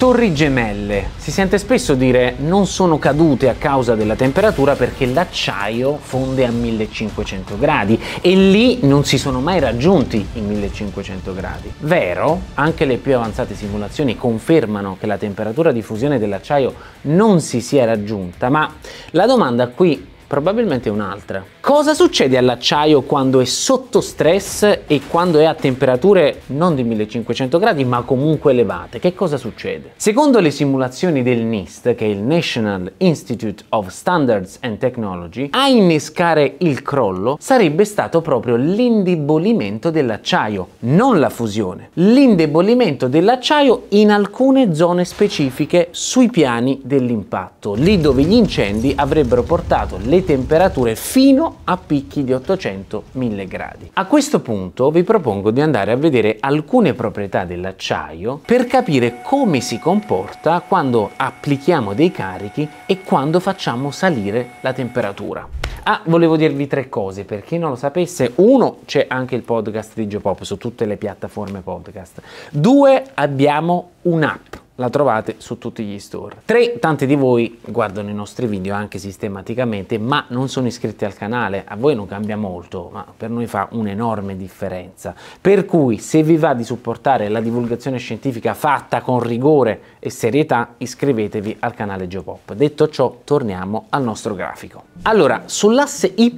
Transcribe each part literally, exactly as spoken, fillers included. Torri gemelle. Si sente spesso dire non sono cadute a causa della temperatura perché l'acciaio fonde a millecinquecento gradi e lì non si sono mai raggiunti i millecinquecento gradi. Vero, anche le più avanzate simulazioni confermano che la temperatura di fusione dell'acciaio non si sia raggiunta, ma la domanda qui probabilmente è un'altra. Cosa succede all'acciaio quando è sotto stress e quando è a temperature non di millecinquecento gradi ma comunque elevate? Che cosa succede? Secondo le simulazioni del NIST, che è il National Institute of Standards and Technology, a innescare il crollo sarebbe stato proprio l'indebolimento dell'acciaio, non la fusione. L'indebolimento dell'acciaio in alcune zone specifiche sui piani dell'impatto, lì dove gli incendi avrebbero portato le temperature fino a picchi di ottocento mille gradi. A questo punto vi propongo di andare a vedere alcune proprietà dell'acciaio per capire come si comporta quando applichiamo dei carichi e quando facciamo salire la temperatura. Ah, volevo dirvi tre cose per chi non lo sapesse. Uno, c'è anche il podcast di Geopop su tutte le piattaforme podcast. Due, abbiamo un'app. La trovate su tutti gli store. Tre, tanti di voi guardano i nostri video anche sistematicamente, ma non sono iscritti al canale. A voi non cambia molto, ma per noi fa un'enorme differenza. Per cui, se vi va di supportare la divulgazione scientifica fatta con rigore e serietà, iscrivetevi al canale Geopop. Detto ciò, torniamo al nostro grafico. Allora, sull'asse Y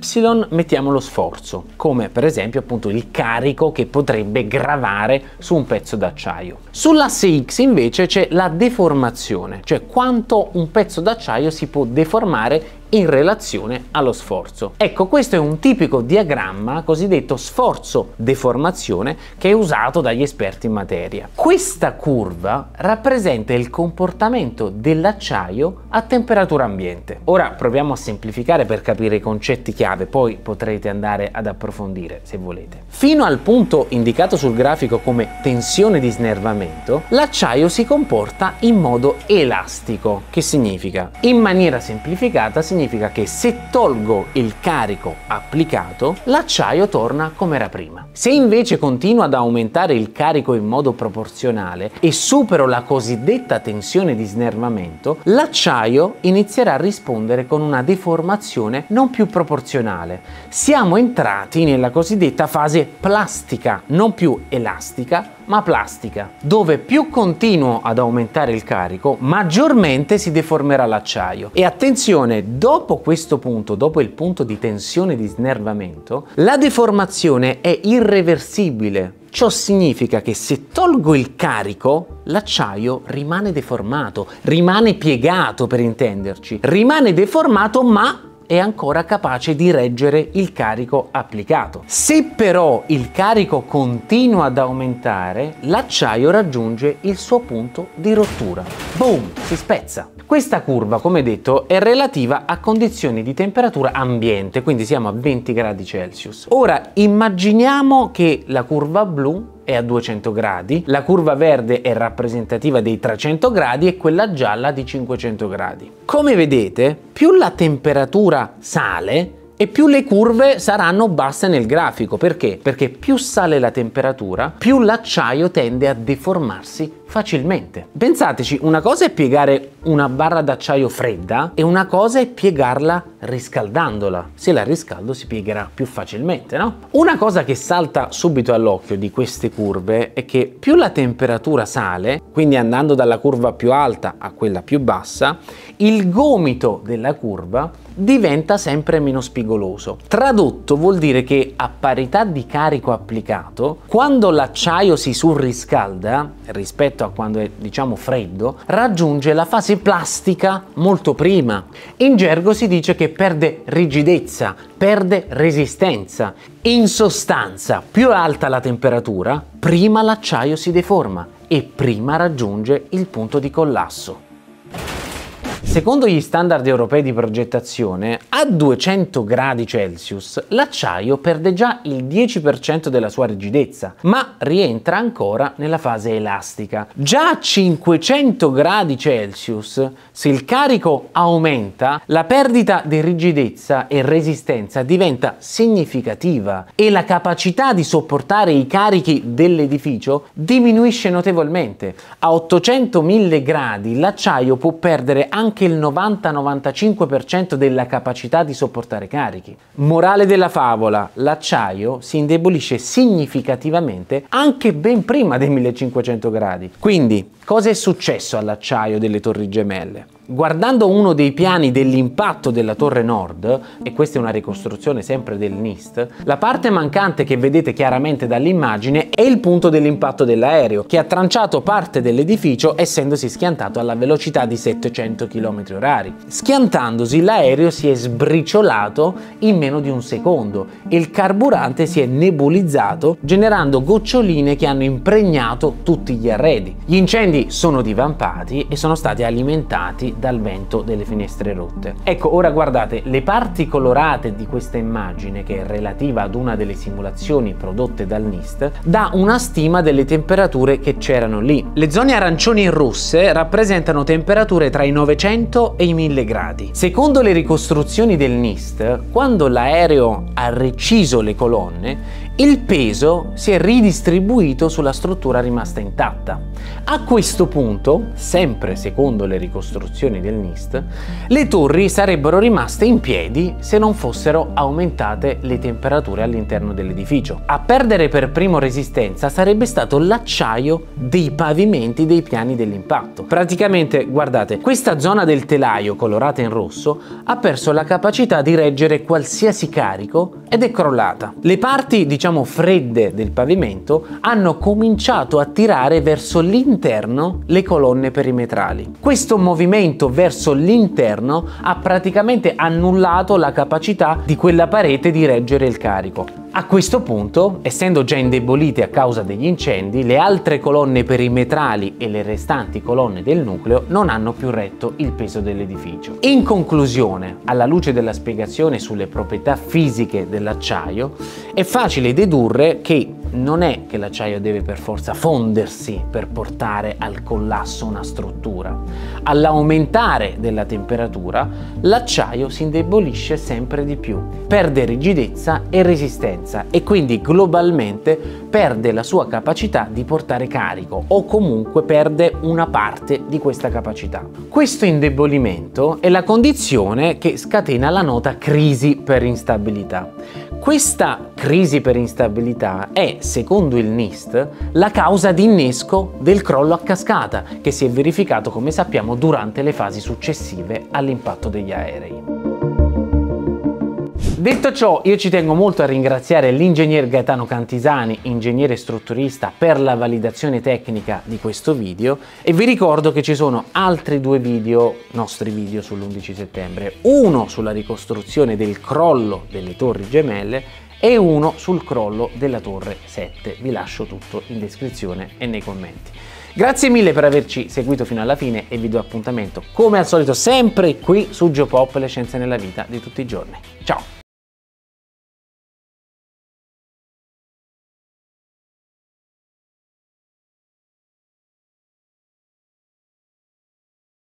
mettiamo lo sforzo, come per esempio appunto il carico che potrebbe gravare su un pezzo d'acciaio. Sull'asse X invece c'è la deformazione, cioè quanto un pezzo d'acciaio si può deformare in relazione allo sforzo. Ecco, questo è un tipico diagramma cosiddetto sforzo-deformazione che è usato dagli esperti in materia. Questa curva rappresenta il comportamento dell'acciaio a temperatura ambiente. Ora proviamo a semplificare per capire i concetti chiave, poi potrete andare ad approfondire se volete. Fino al punto indicato sul grafico come tensione di snervamento, l'acciaio si comporta in modo elastico, che significa, in maniera semplificata, significa significa che se tolgo il carico applicato, l'acciaio torna come era prima. Se invece continuo ad aumentare il carico in modo proporzionale e supero la cosiddetta tensione di snervamento, l'acciaio inizierà a rispondere con una deformazione non più proporzionale. Siamo entrati nella cosiddetta fase plastica, non più elastica, ma plastica, dove più continuo ad aumentare il carico, maggiormente si deformerà l'acciaio. E attenzione, dopo questo punto, dopo il punto di tensione di snervamento, la deformazione è irreversibile. Ciò significa che se tolgo il carico, l'acciaio rimane deformato, rimane piegato per intenderci, rimane deformato ma è ancora capace di reggere il carico applicato. Se però il carico continua ad aumentare, l'acciaio raggiunge il suo punto di rottura. Boom! Si spezza. Questa curva, come detto, è relativa a condizioni di temperatura ambiente, quindi siamo a venti gradi Celsius. Ora immaginiamo che la curva blu è a duecento gradi, la curva verde è rappresentativa dei trecento gradi e quella gialla di cinquecento gradi. Come vedete, più la temperatura sale e più le curve saranno basse nel grafico. Perché? Perché più sale la temperatura, più l'acciaio tende a deformarsi facilmente. Pensateci, una cosa è piegare una barra d'acciaio fredda e una cosa è piegarla riscaldandola. Se la riscaldo si piegherà più facilmente, no? Una cosa che salta subito all'occhio di queste curve è che più la temperatura sale, quindi andando dalla curva più alta a quella più bassa, il gomito della curva diventa sempre meno spigoloso. Tradotto vuol dire che a parità di carico applicato, quando l'acciaio si surriscalda rispetto a quando è, diciamo, freddo, raggiunge la fase plastica molto prima. In gergo si dice che perde rigidezza, perde resistenza. In sostanza, più alta la temperatura, prima l'acciaio si deforma e prima raggiunge il punto di collasso. Secondo gli standard europei di progettazione, a duecento gradi Celsius l'acciaio perde già il dieci per cento della sua rigidezza, ma rientra ancora nella fase elastica. Già a cinquecento gradi Celsius, se il carico aumenta, la perdita di rigidezza e resistenza diventa significativa e la capacità di sopportare i carichi dell'edificio diminuisce notevolmente. A ottocento mille gradi l'acciaio può perdere anche il novanta novantacinque per cento della capacità di sopportare carichi. Morale della favola: l'acciaio si indebolisce significativamente anche ben prima dei millecinquecento gradi. Quindi, cosa è successo all'acciaio delle Torri Gemelle? Guardando uno dei piani dell'impatto della Torre Nord, e questa è una ricostruzione sempre del NIST, la parte mancante che vedete chiaramente dall'immagine è il punto dell'impatto dell'aereo, che ha tranciato parte dell'edificio essendosi schiantato alla velocità di settecento chilometri orari. Schiantandosi, l'aereo si è sbriciolato in meno di un secondo e il carburante si è nebulizzato, generando goccioline che hanno impregnato tutti gli arredi. Gli incendi sono divampati e sono stati alimentati dal vento delle finestre rotte. Ecco, ora guardate le parti colorate di questa immagine, che è relativa ad una delle simulazioni prodotte dal NIST, dà una stima delle temperature che c'erano lì. Le zone arancioni e rosse rappresentano temperature tra i novecento e i mille gradi. Secondo le ricostruzioni del NIST, quando l'aereo ha reciso le colonne, il peso si è ridistribuito sulla struttura rimasta intatta. A questo punto, sempre secondo le ricostruzioni del NIST, le torri sarebbero rimaste in piedi se non fossero aumentate le temperature all'interno dell'edificio. A perdere per primo resistenza sarebbe stato l'acciaio dei pavimenti dei piani dell'impatto. Praticamente, guardate, questa zona del telaio colorata in rosso ha perso la capacità di reggere qualsiasi carico ed è crollata. Le parti di diciamo fredde del pavimento hanno cominciato a tirare verso l'interno le colonne perimetrali. Questo movimento verso l'interno ha praticamente annullato la capacità di quella parete di reggere il carico. A questo punto, essendo già indebolite a causa degli incendi, le altre colonne perimetrali e le restanti colonne del nucleo non hanno più retto il peso dell'edificio. In conclusione, alla luce della spiegazione sulle proprietà fisiche dell'acciaio, è facile dedurre che non è che l'acciaio deve per forza fondersi per portare al collasso una struttura. All'aumentare della temperatura, l'acciaio si indebolisce sempre di più, perde rigidezza e resistenza, e quindi globalmente perde la sua capacità di portare carico, o comunque perde una parte di questa capacità. Questo indebolimento è la condizione che scatena la nota crisi per instabilità. Questa crisi per instabilità è, secondo il NIST, la causa d'innesco del crollo a cascata, che si è verificato, come sappiamo, durante le fasi successive all'impatto degli aerei. Detto ciò, io ci tengo molto a ringraziare l'ingegner Gaetano Cantisani, ingegnere strutturista, per la validazione tecnica di questo video, e vi ricordo che ci sono altri due video, nostri video sull'undici settembre, uno sulla ricostruzione del crollo delle Torri Gemelle e uno sul crollo della Torre sette. Vi lascio tutto in descrizione e nei commenti. Grazie mille per averci seguito fino alla fine e vi do appuntamento, come al solito, sempre qui su Geopop, le scienze nella vita di tutti i giorni. Ciao!